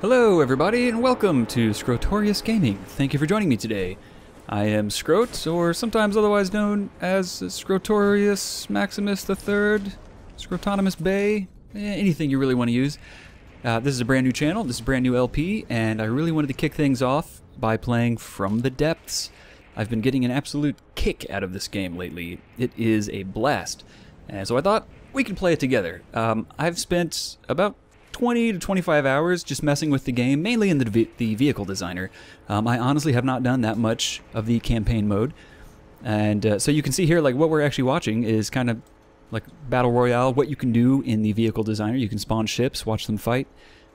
Hello everybody and welcome to Scrotorious Gaming. Thank you for joining me today. I am Scrote, or sometimes otherwise known as Scrotorius Maximus the Third, Scrotonomous Bay, anything you really want to use. This is a brand new channel, this is a brand new LP, and I really wanted to kick things off by playing From the Depths. I've been getting an absolute kick out of this game lately. It is a blast. And so I thought we could play it together. I've spent about 20 to 25 hours just messing with the game, mainly in the vehicle designer. I honestly have not done that much of the campaign mode. And so you can see here, like, what we're actually watching is kind of like Battle Royale, what you can do in the vehicle designer. You can spawn ships, watch them fight.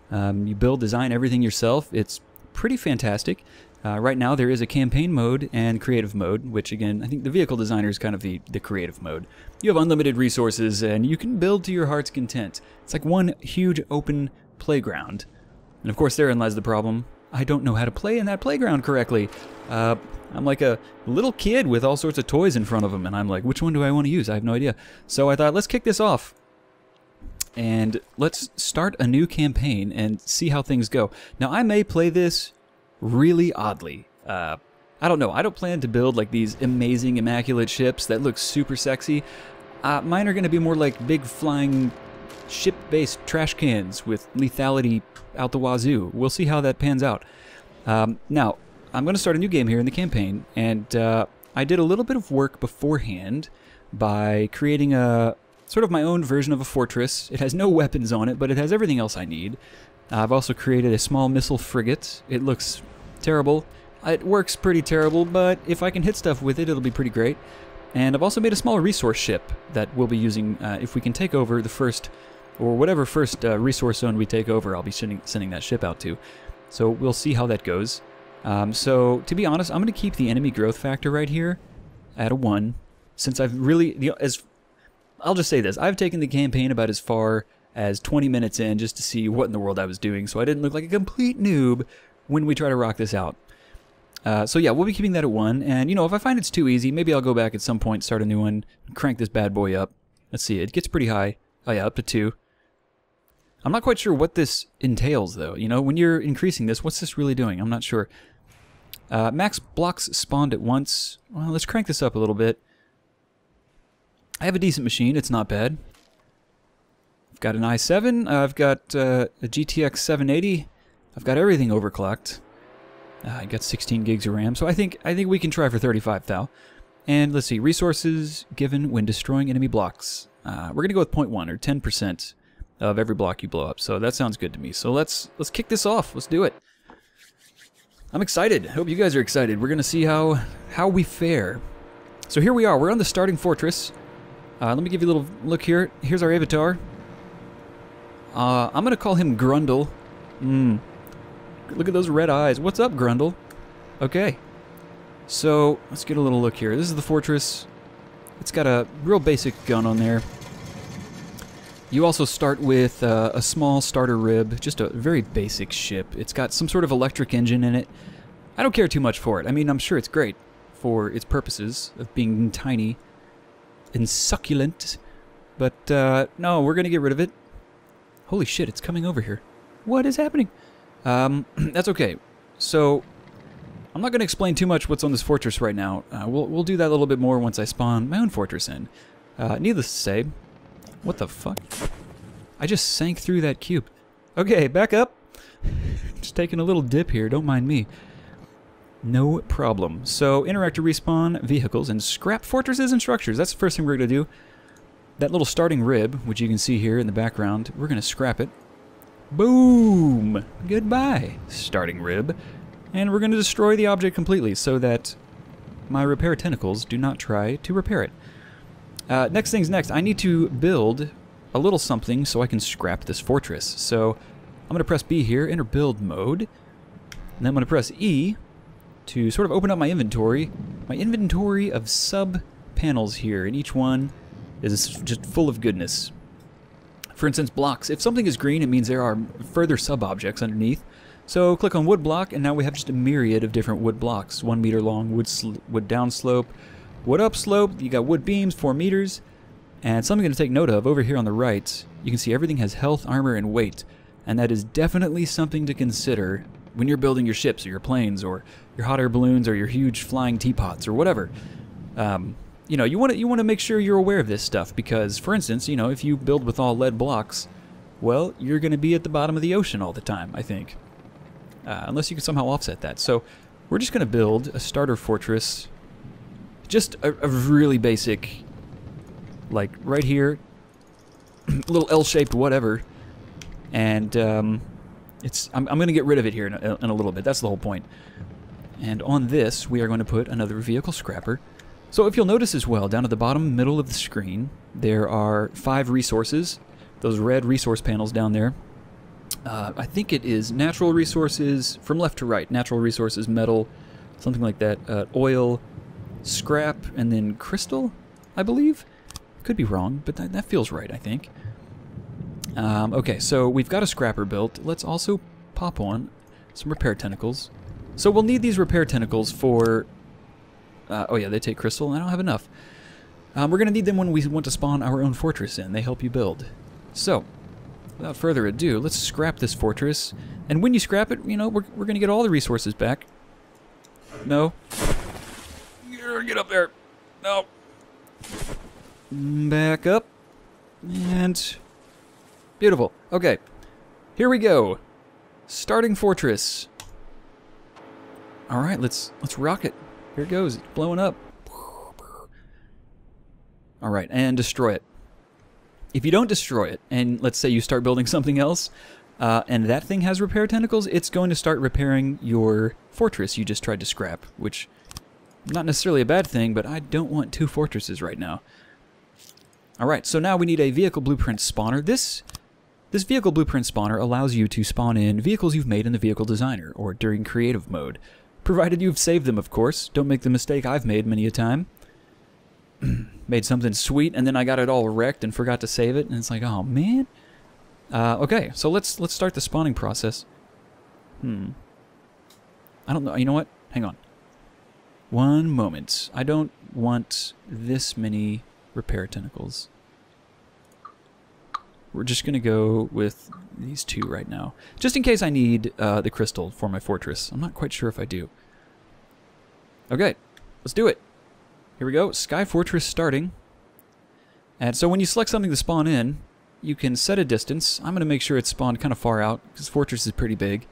You build, design everything yourself. It's pretty fantastic. Right now there is a campaign mode and creative mode, which again, I think the vehicle designer is kind of the creative mode. You have unlimited resources and you can build to your heart's content. It's like one huge open playground. And of course therein lies the problem. I don't know how to play in that playground correctly. I'm like a little kid with all sorts of toys in front of him and I'm like, which one do I want to use? I have no idea. So I thought, let's kick this off. And let's start a new campaign and see how things go. Now I may play this really oddly. I don't know. I don't plan to build like these amazing immaculate ships that look super sexy. Mine are going to be more like big flying ship-based trash cans with lethality out the wazoo. We'll see how that pans out. Now, I'm going to start a new game here in the campaign, and I did a little bit of work beforehand by creating a sort of my own version of a fortress. It has no weapons on it, but it has everything else I need. I've also created a small missile frigate. It looks terrible. It works pretty terrible, but if I can hit stuff with it, it'll be pretty great. And I've also made a small resource ship that we'll be using if we can take over the first, or whatever first resource zone we take over, I'll be sending that ship out to. So we'll see how that goes. So to be honest, I'm going to keep the enemy growth factor right here at a 1. Since I've really, I'll just say this, I've taken the campaign about as far as 20 minutes in just to see what in the world I was doing, so I didn't look like a complete noob when we try to rock this out. So yeah, we'll be keeping that at 1, and you know, if I find it's too easy, maybe I'll go back at some point, start a new one, crank this bad boy up. Let's see, it gets pretty high. Oh yeah, up to 2. I'm not quite sure what this entails though, you know, when you're increasing this, what's this really doing? I'm not sure. Max blocks spawned at once. Well, let's crank this up a little bit. I have a decent machine, it's not bad. Got an i7, I've got a GTX 780, I've got everything overclocked. I got 16 gigs of RAM, so I think we can try for 35 thou. And let's see, resources given when destroying enemy blocks. We're gonna go with 0.1 or 10% of every block you blow up, so that sounds good to me. So let's kick this off, let's do it. I'm excited, I hope you guys are excited. We're gonna see how we fare. So here we are, we're on the starting fortress. Let me give you a little look here, here's our avatar. I'm gonna call him Grundle. Look at those red eyes. What's up, Grundle? Okay. So, let's get a little look here. This is the fortress. It's got a real basic gun on there. You also start with a small starter rib, just a very basic ship. It's got some sort of electric engine in it. I don't care too much for it. I mean, I'm sure it's great for its purposes of being tiny and succulent. But, no, we're gonna get rid of it. Holy shit, it's coming over here. What is happening? That's okay. So, I'm not going to explain too much what's on this fortress right now. We'll do that a little bit more once I spawn my own fortress in. Needless to say... What the fuck? I just sank through that cube. Okay, back up! Just taking a little dip here, don't mind me. No problem. So, interact to respawn vehicles and scrap fortresses and structures. That's the first thing we're going to do. That little starting rib, which you can see here in the background, we're going to scrap it. Boom! Goodbye, starting rib. And we're going to destroy the object completely so that my repair tentacles do not try to repair it. Next thing's next. I need to build a little something so I can scrap this fortress. So I'm going to press B here, enter build mode. And then I'm going to press E to sort of open up my inventory of sub-panels here, and each one is just full of goodness. For instance, blocks. If something is green, it means there are further sub-objects underneath. So click on wood block, and now we have just a myriad of different wood blocks. 1 meter long, wood downslope, wood upslope. You got wood beams, 4 meters. And something to take note of over here on the right, you can see everything has health, armor, and weight. and that is definitely something to consider when you're building your ships or your planes or your hot air balloons or your huge flying teapots or whatever. You know, you want to make sure you're aware of this stuff because, for instance, you know, if you build with all lead blocks, well, you're going to be at the bottom of the ocean all the time, I think. Unless you can somehow offset that. So we're just going to build a starter fortress, just a really basic, like right here, little L-shaped whatever, and I'm going to get rid of it here in a little bit. That's the whole point. And on this, we are going to put another vehicle scrapper. So if you'll notice as well, down at the bottom middle of the screen, there are 5 resources. Those red resource panels down there. I think it is natural resources from left to right. Natural resources, metal, something like that. Oil, scrap, and then crystal, I believe. Could be wrong, but that feels right, I think. Okay, so we've got a scrapper built. Let's also pop on some repair tentacles. So we'll need these repair tentacles for... oh yeah, they take crystal, and I don't have enough. We're going to need them when we want to spawn our own fortress in. They help you build. So, without further ado, let's scrap this fortress. And when you scrap it, you know, we're going to get all the resources back. No. Get up there. No. Back up. And... beautiful. Okay. Here we go. Starting fortress. Alright, let's rock it. Here it goes. It's blowing up. All right, and destroy it. If you don't destroy it, and let's say you start building something else, and that thing has repair tentacles, it's going to start repairing your fortress you just tried to scrap, which not necessarily a bad thing, but I don't want 2 fortresses right now. All right, so now we need a vehicle blueprint spawner. This vehicle blueprint spawner allows you to spawn in vehicles you've made in the vehicle designer or during creative mode. Provided you've saved them, of course. Don't make the mistake I've made many a time. Made something sweet, and then I got it all wrecked and forgot to save it, and it's like, oh, man. Okay, so let's start the spawning process. I don't know. You know what? Hang on. One moment. I don't want this many repair tentacles. We're just going to go with these 2 right now. Just in case I need the crystal for my fortress. I'm not quite sure if I do. Okay, let's do it. Here we go, Sky Fortress starting. And so when you select something to spawn in, you can set a distance. I'm going to make sure it's spawned kind of far out, because fortress is pretty big.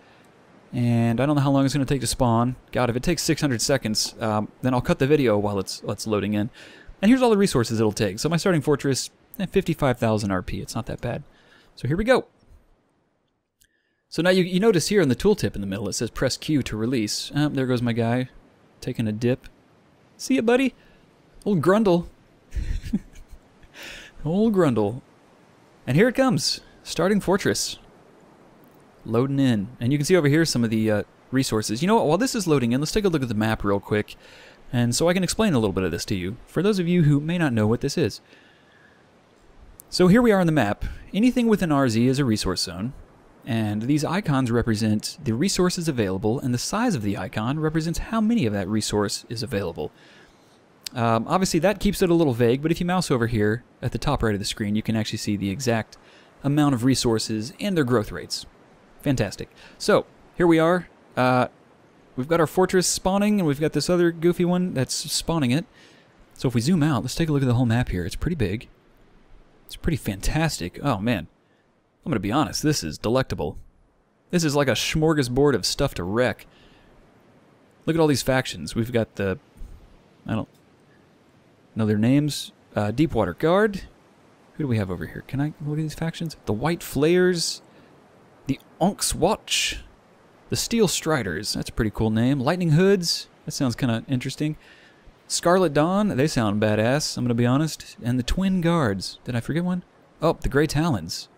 And I don't know how long it's going to take to spawn. God, if it takes 600 seconds, then I'll cut the video while it's loading in. And here's all the resources it'll take. So my starting fortress... 55,000 RP, it's not that bad. So here we go. So now you notice here in the tooltip in the middle, it says press Q to release. There goes my guy, taking a dip. See ya, buddy. Old Grundle. Old Grundle. And here it comes, starting fortress. Loading in. And you can see over here some of the resources. You know what, while this is loading in, let's take a look at the map real quick. And so I can explain a little bit of this to you, for those of you who may not know what this is. So here we are on the map. Anything within RZ is a resource zone, and these icons represent the resources available, and the size of the icon represents how many of that resource is available. Obviously that keeps it a little vague, but if you mouse over here at the top right of the screen, you can actually see the exact amount of resources and their growth rates. Fantastic. So here we are. We've got our fortress spawning, and we've got this other goofy one that's spawning it. So if we zoom out, let's take a look at the whole map here. It's pretty big. It's pretty fantastic. Oh, man. I'm going to be honest. This is delectable. This is like a smorgasbord of stuff to wreck. Look at all these factions. We've got the... I don't know their names. Deepwater Guard. Who do we have over here? Can I look at these factions? The White Flares. The Onks Watch. The Steel Striders. That's a pretty cool name. Lightning Hoods. That sounds kind of interesting. Scarlet Dawn, they sound badass, I'm going to be honest. And the Twin Guards. Did I forget one? Oh, the Grey Talons.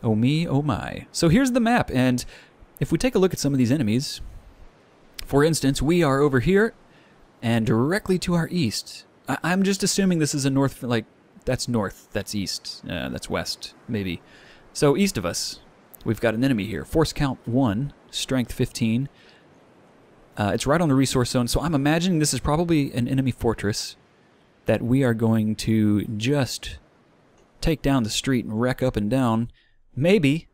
Oh me, oh my. So here's the map, and if we take a look at some of these enemies, for instance, we are over here, and directly to our east. I'm just assuming this is a north, like, that's north, that's east, that's west, maybe. So east of us, we've got an enemy here. Force count 1, strength 15. It's right on the resource zone, so I'm imagining this is probably an enemy fortress that we are going to just take down the street and wreck up and down. Maybe,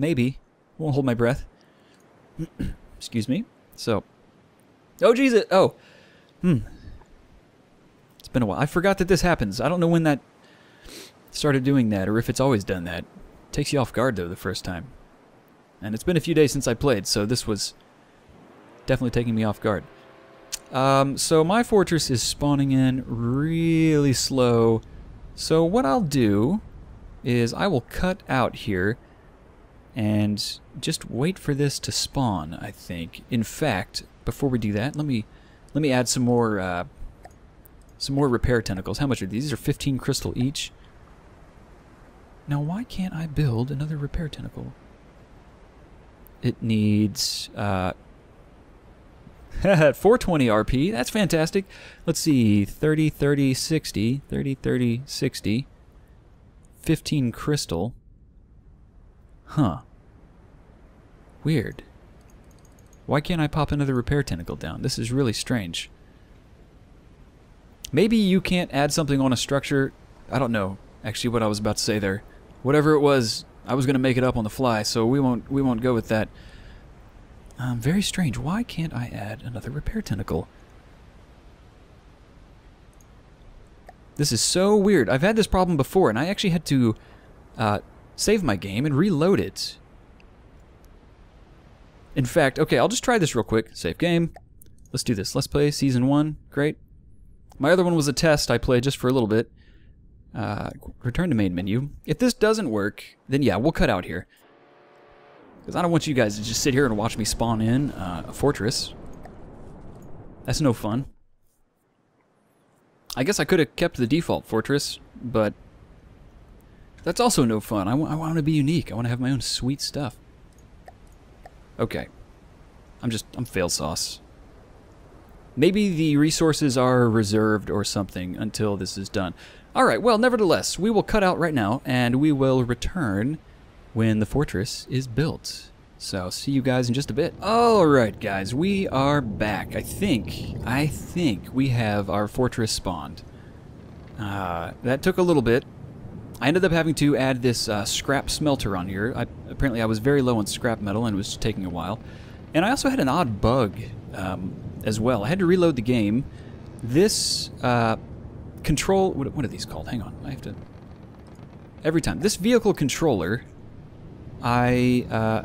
Maybe. Won't hold my breath. Excuse me. So. Oh, Jesus. Oh. It's been a while. I forgot that this happens. I don't know when that started doing that or if it's always done that. It takes you off guard, though, the first time. And it's been a few days since I played, so this was definitely taking me off guard. So my fortress is spawning in really slow. So what I'll do is I will cut out here and just wait for this to spawn, I think. In fact, before we do that, let me add some more repair tentacles. How much are these? These are 15 crystal each. Now why can't I build another repair tentacle? It needs 420 RP. That's fantastic. Let's see. 30, 30, 60. 30, 30, 60. 15 crystal. Huh. Weird. Why can't I pop another repair tentacle down? This is really strange. Maybe you can't add something on a structure. I don't know actually what I was about to say there. Whatever it was, I was going to make it up on the fly, so we won't go with that. Very strange. Why can't I add another repair tentacle? This is so weird. I've had this problem before, and I actually had to save my game and reload it. In fact, okay, I'll just try this real quick. Save game. Let's do this. Let's play Season 1. Great. My other one was a test I played just for a little bit. Return to main menu. If this doesn't work, then yeah, we'll cut out here. Because I don't want you guys to just sit here and watch me spawn in a fortress. That's no fun. I guess I could have kept the default fortress, but that's also no fun. I want to be unique. I want to have my own sweet stuff. Okay. I'm fail sauce. Maybe the resources are reserved or something until this is done. Alright, well, nevertheless, we will cut out right now, and we will return when the fortress is built. So, see you guys in just a bit. Alright, guys, we are back. I think we have our fortress spawned. That took a little bit. I ended up having to add this scrap smelter on here. Apparently I was very low on scrap metal, and it was taking a while. And I also had an odd bug as well. I had to reload the game. This... control... What are these called? Hang on. I have to... Every time. This vehicle controller, I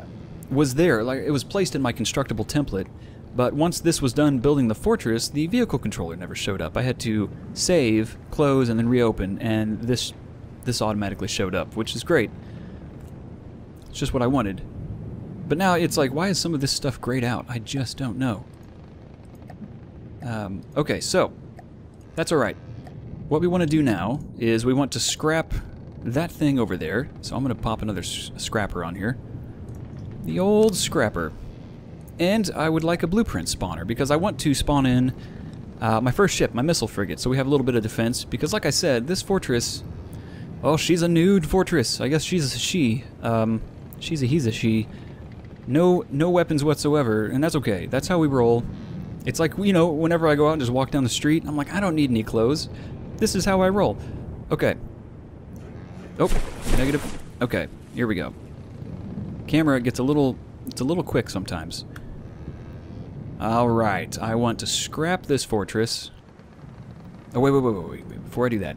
was there. Like, it was placed in my constructible template, but once this was done building the fortress, the vehicle controller never showed up. I had to save, close, and then reopen, and this automatically showed up, which is great. It's just what I wanted. But now it's like, why is some of this stuff grayed out? I just don't know. Okay, so... That's alright. What we want to do now is we want to scrap that thing over there. So I'm going to pop another scrapper on here. The old scrapper. And I would like a blueprint spawner because I want to spawn in my first ship, my missile frigate. So we have a little bit of defense because, like I said, this fortress... Oh, she's a nude fortress. I guess she's a she. He's a she. No weapons whatsoever, and that's okay. That's how we roll. It's like, you know, whenever I go out and just walk down the street, I'm like, I don't need any clothes. This is how I roll. Okay. Oh, negative. Okay, here we go. Camera gets it's a little quick sometimes. Alright, I want to scrap this fortress. Oh, wait, before I do that.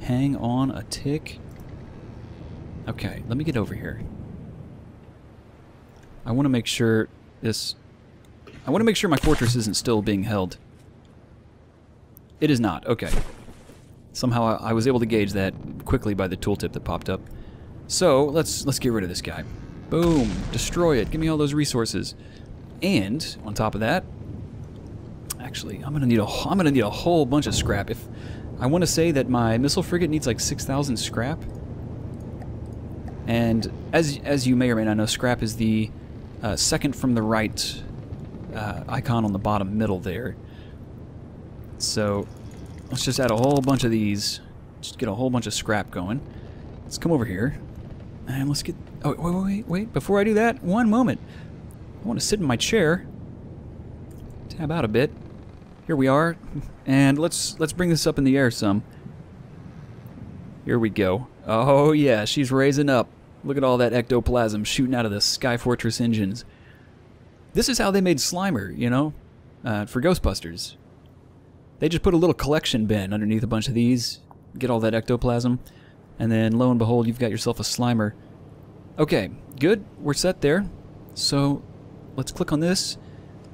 Hang on a tick. Okay, let me get over here. I want to make sure my fortress isn't still being held. It is not, okay. Somehow I was able to gauge that quickly by the tooltip that popped up. So, let's get rid of this guy. Boom. Destroy it. Give me all those resources. And, on top of that... Actually, I'm gonna need a whole bunch of scrap. If I want to say that my missile frigate needs like 6,000 scrap. And, as you may or may not know, scrap is the second from the right icon on the bottom middle there. So... Let's just add a whole bunch of these. Just get a whole bunch of scrap going. Let's come over here. And let's get... Oh, wait. Before I do that, one moment. I want to sit in my chair. Tab out a bit. Here we are. And let's bring this up in the air some. Here we go. Oh, yeah. She's raising up. Look at all that ectoplasm shooting out of the Sky Fortress engines. This is how they made Slimer, you know, for Ghostbusters. They just put a little collection bin underneath a bunch of these, get all that ectoplasm, and then lo and behold, you've got yourself a Slimer. Okay, good, we're set there. So let's click on this.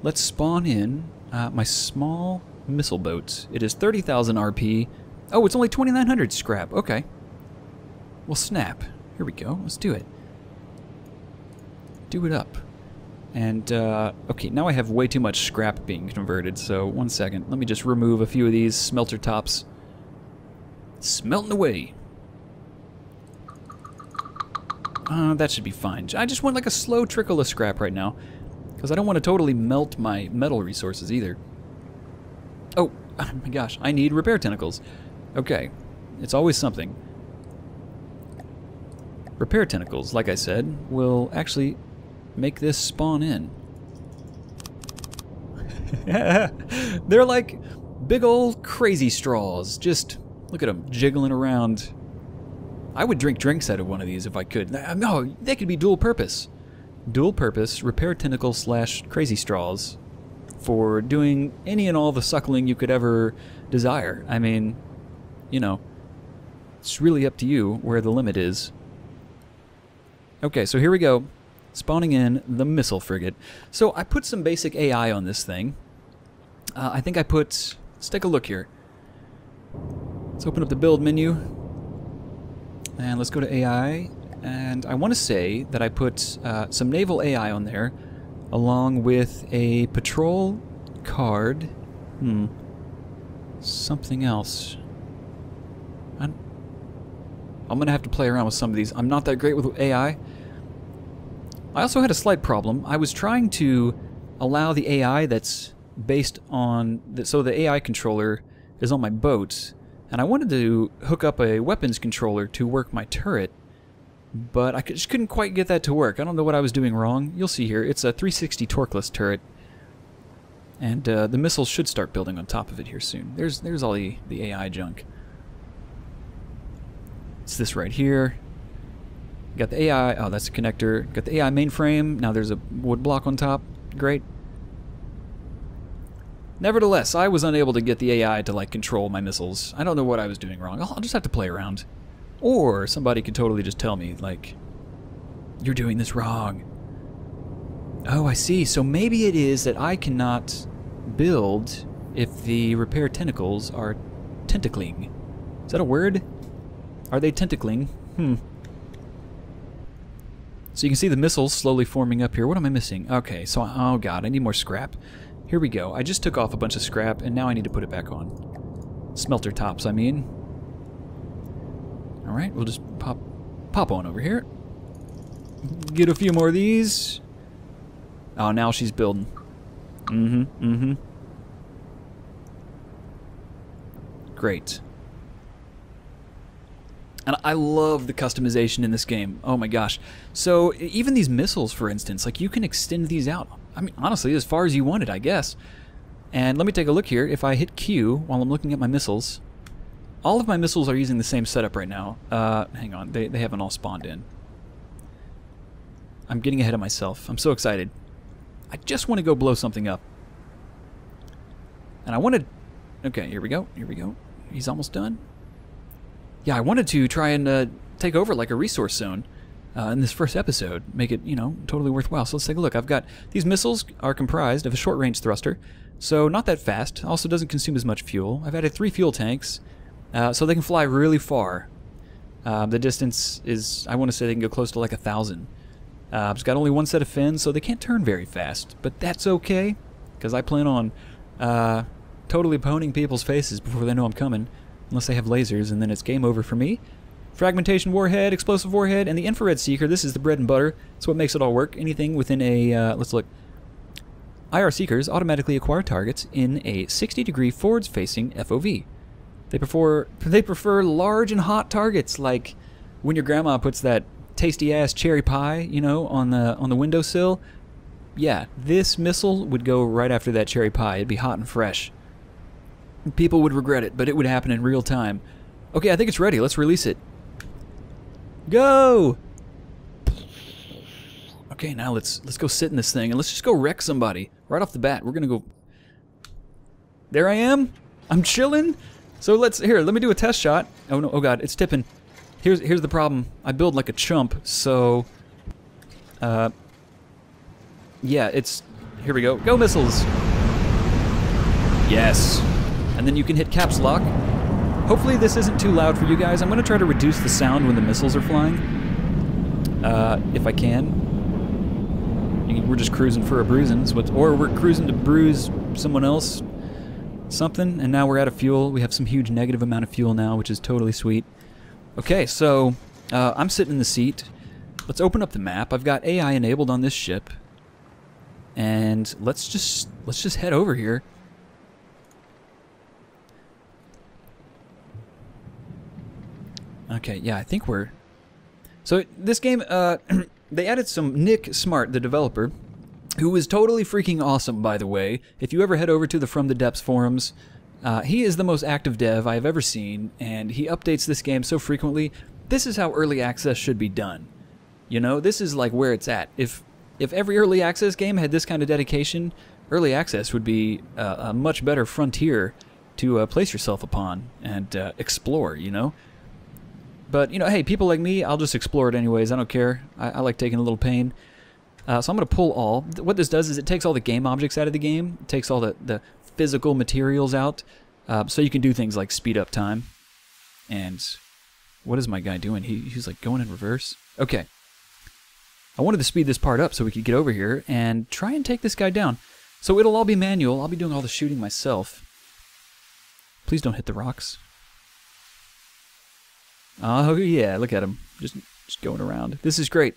Let's spawn in my small missile boats. It is 30,000 RP. Oh, it's only 2,900 scrap. Okay. Well, snap. Here we go. Let's do it. Do it up. And, okay, now I have way too much scrap being converted, so one second. Let me just remove a few of these smelter tops. Smelting away. That should be fine. I just want, like, a slow trickle of scrap right now, because I don't want to totally melt my metal resources either. Oh, my gosh, I need repair tentacles. Okay, it's always something. Repair tentacles, like I said, will actually make this spawn in. They're like big old crazy straws. Just look at them jiggling around. I would drink drinks out of one of these if I could. No, they could be dual purpose. Dual purpose repair tentacle / crazy straws for doing any and all the suckling you could ever desire. I mean, you know, it's really up to you where the limit is. Okay, so here we go. Spawning in the missile frigate. So I put some basic AI on this thing. I think I put... Let's take a look here. Let's open up the build menu. And let's go to AI. And I want to say that I put some naval AI on there, along with a patrol card. Something else. I'm going to have to play around with some of these. I'm not that great with AI. I also had a slight problem. I was trying to allow the AI that's based on... So the AI controller is on my boat, and I wanted to hook up a weapons controller to work my turret, but I just couldn't quite get that to work. I don't know what I was doing wrong. You'll see here. It's a 360 torqueless turret, and the missiles should start building on top of it here soon. There's all the AI junk. It's this right here. Got the AI, oh, that's a connector. Got the AI mainframe, now there's a wood block on top. Great. Nevertheless, I was unable to get the AI to, like, control my missiles. I don't know what I was doing wrong. I'll just have to play around. Or somebody could totally just tell me, like, you're doing this wrong. Oh, I see. So maybe it is that I cannot build if the repair tentacles are tentacling. Is that a word? Are they tentacling? So you can see the missiles slowly forming up here. What am I missing? Okay, so, oh god, I need more scrap. Here we go. I just took off a bunch of scrap, and now I need to put it back on. Smelter tops, I mean. Alright, we'll just pop on over here. Get a few more of these. Oh, now she's building. Great. And I love the customization in this game. Oh my gosh. So even these missiles, for instance, like, you can extend these out. I mean, honestly, as far as you wanted, I guess. And let me take a look here. If I hit Q while I'm looking at my missiles, all of my missiles are using the same setup right now. Hang on, they haven't all spawned in. I'm getting ahead of myself. I'm so excited. I just want to go blow something up. And I wanted... Okay, here we go. Here we go. He's almost done. Yeah, I wanted to try and take over, like, a resource zone in this first episode. Make it, you know, totally worthwhile. So let's take a look. I've got... These missiles are comprised of a short-range thruster, so not that fast. Also doesn't consume as much fuel. I've added 3 fuel tanks, so they can fly really far. The distance is... I want to say they can go close to, like, 1,000. It's got only one set of fins, so they can't turn very fast. But that's okay, because I plan on totally poning people's faces before they know I'm coming. Unless they have lasers, and then it's game over for me. Fragmentation warhead, explosive warhead, and the infrared seeker. This is the bread and butter. It's what makes it all work. Anything within a... let's look. IR seekers automatically acquire targets in a 60-degree forward-facing FOV. They prefer large and hot targets, like when your grandma puts that tasty-ass cherry pie, you know, on the windowsill. Yeah, this missile would go right after that cherry pie. It'd be hot and fresh. People would regret it, but it would happen in real time. Okay, I think it's ready. Let's release it. Go! Okay, now let's go sit in this thing and let's just go wreck somebody right off the bat. We're gonna go. There I am. I'm chilling. So let me do a test shot. Oh no! Oh god! It's tipping. Here's the problem. I build like a chump, so. Yeah, it's. Here we go. Go missiles. Yes. And then you can hit caps lock. Hopefully this isn't too loud for you guys. I'm gonna try to reduce the sound when the missiles are flying, if I can. We're just cruising for a bruising, or we're cruising to bruise someone else, something. And now we're out of fuel. We have some huge negative amount of fuel now, which is totally sweet. Okay, so I'm sitting in the seat. Let's open up the map. I've got AI enabled on this ship, and let's just head over here. Okay, yeah, I think we're. So this game. They added some Nick Smart, the developer, who is totally freaking awesome, by the way. If you ever head over to the From the Depths forums, he is the most active dev I've ever seen, and he updates this game so frequently. This is how early access should be done. You know, this is like where it's at. If every early access game had this kind of dedication, early access would be a much better frontier to place yourself upon and explore, you know? But, you know, hey, people like me, I'll just explore it anyways. I don't care. I like taking a little pain. So I'm going to pull all. What this does is it takes all the game objects out of the game. It takes all the physical materials out. So you can do things like speed up time. And what is my guy doing? He's like going in reverse. Okay. I wanted to speed this part up so we could get over here and try and take this guy down. So it'll all be manual. I'll be doing all the shooting myself. Please don't hit the rocks. Oh yeah, look at him, just going around. This is great.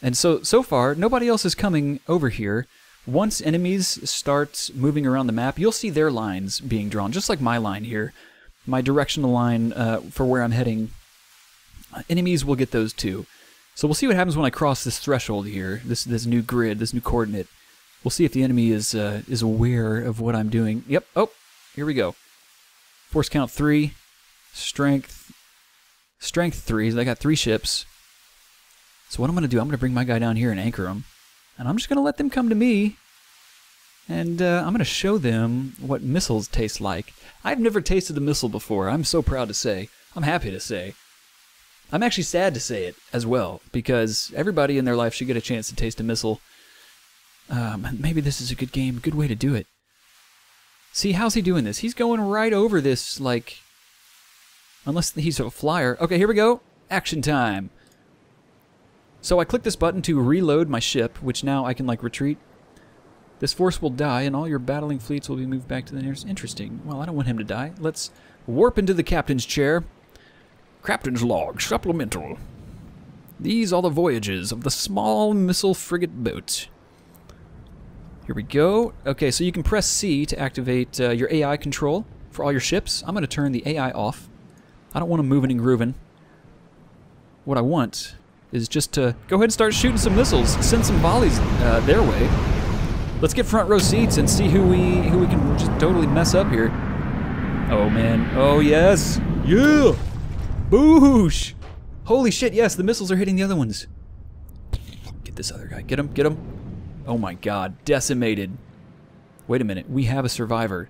And so far, nobody else is coming over here. Once enemies start moving around the map, you'll see their lines being drawn, just like my line here. My directional line for where I'm heading. Enemies will get those too. So we'll see what happens when I cross this threshold here, this new grid, this new coordinate. We'll see if the enemy is aware of what I'm doing. Yep, oh, here we go. Force count 3, strength 3. I got 3 ships. So what I'm going to do, I'm going to bring my guy down here and anchor him. And I'm just going to let them come to me. And I'm going to show them what missiles taste like. I've never tasted a missile before. I'm so proud to say. I'm happy to say. I'm actually sad to say it as well, because everybody in their life should get a chance to taste a missile. Maybe this is a good game, a good way to do it. See, how's he doing this? He's going right over this, like... Unless he's a flyer. Okay, here we go. Action time. So I click this button to reload my ship, which now I can, like, retreat. This force will die, and all your battling fleets will be moved back to the nearest. Interesting. Well, I don't want him to die. Let's warp into the captain's chair. Captain's log, supplemental. These are the voyages of the small missile frigate boat. Here we go. Okay, so you can press C to activate your AI control for all your ships. I'm going to turn the AI off. I don't want them moving and grooving. What I want is just to go ahead and start shooting some missiles, send some volleys their way. Let's get front row seats and see who we can just totally mess up here. Oh man. Oh yes. Yeah. Boosh. Holy shit. Yes, the missiles are hitting the other ones. Get this other guy. Get him. Get him. Oh my god, decimated. Wait a minute, we have a survivor.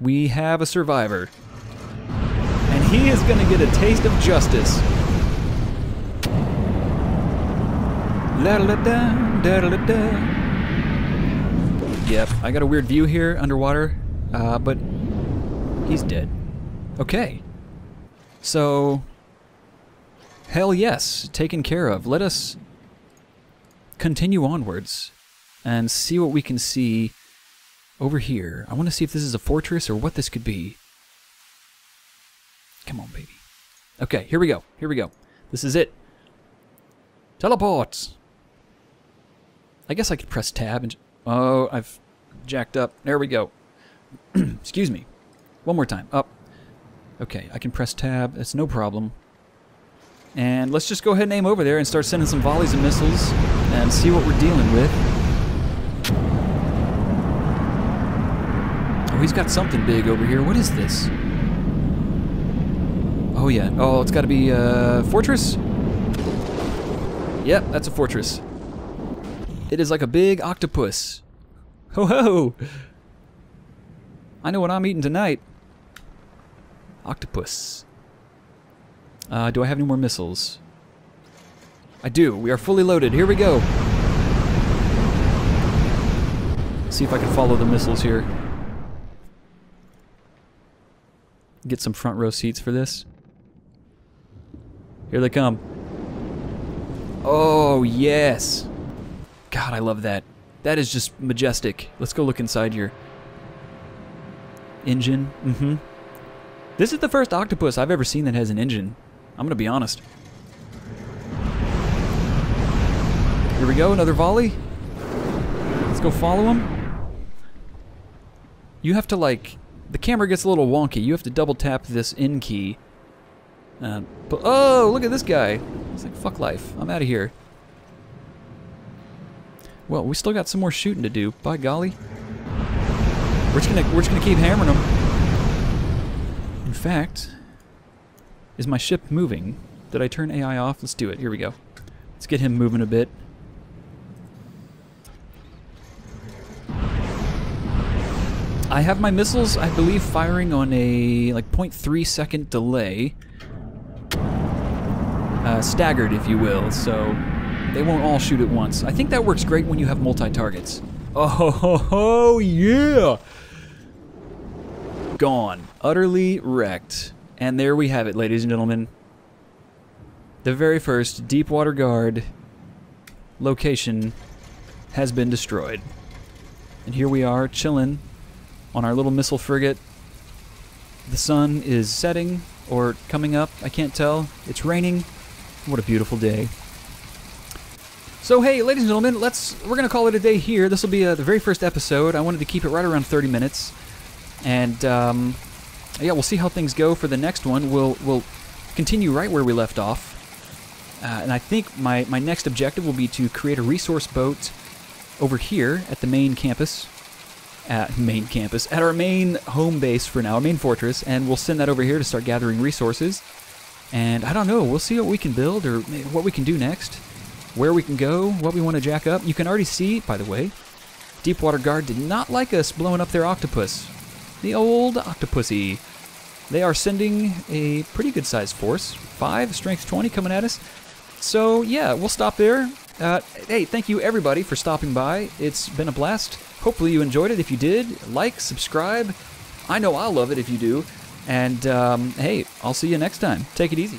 We have a survivor. And he is gonna get a taste of justice. Da-da-da-da, da-da-da-da. Yep, I got a weird view here underwater, but he's dead. Okay, so hell yes, taken care of. Let us continue onwards and see what we can see over here. I want to see if this is a fortress or what this could be. Come on, baby. Okay, here we go. Here we go. This is it. Teleports. I guess I could press tab and... Oh, I've jacked up. There we go. Excuse me. One more time. Up. Okay, I can press tab. It's no problem. And let's just go ahead and aim over there and start sending some volleys and missiles and see what we're dealing with. Oh, he's got something big over here. What is this? Oh, yeah. Oh, it's got to be a fortress? Yep, that's a fortress. It is like a big octopus. Ho ho! I know what I'm eating tonight. Octopus. Do I have any more missiles? I do. We are fully loaded. Here we go. See if I can follow the missiles here. Get some front row seats for this. Here they come. Oh, yes. God, I love that. That is just majestic. Let's go look inside here. Engine. Mm-hmm. This is the first octopus I've ever seen that has an engine. I'm going to be honest. Here we go, another volley. Let's go follow him. You have to, like... The camera gets a little wonky. You have to double tap this N key. But oh, look at this guy. It's like, fuck life. I'm out of here. Well, we still got some more shooting to do. By golly. We're just gonna keep hammering them. In fact, is my ship moving? Did I turn AI off? Let's do it. Here we go. Let's get him moving a bit. I have my missiles, I believe, firing on a like 0.3 second delay. Staggered, if you will, so they won't all shoot at once. I think that works great when you have multi-targets. Oh, ho, ho, ho, yeah! Gone. Utterly wrecked. And there we have it, ladies and gentlemen. The very first Deepwater Guard location has been destroyed. And here we are, chilling on our little missile frigate. The sun is setting, or coming up, I can't tell. It's raining. What a beautiful day. So hey, ladies and gentlemen, we're gonna call it a day here. This will be the very first episode. I wanted to keep it right around 30 minutes. And yeah, we'll see how things go for the next one. We'll continue right where we left off. And I think my next objective will be to create a resource boat over here at the main campus. At our main home base for now, our main fortress, and we'll send that over here to start gathering resources. And I don't know, we'll see what we can build or what we can do next, where we can go, what we want to jack up. You can already see, by the way, Deepwater Guard did not like us blowing up their octopus. The old octopussy. They are sending a pretty good sized force, 5, strength 20 coming at us. So yeah, we'll stop there. Hey, thank you everybody for stopping by. It's been a blast. Hopefully you enjoyed it. If you did, like, subscribe. I know I'll love it if you do. And hey, I'll see you next time. Take it easy.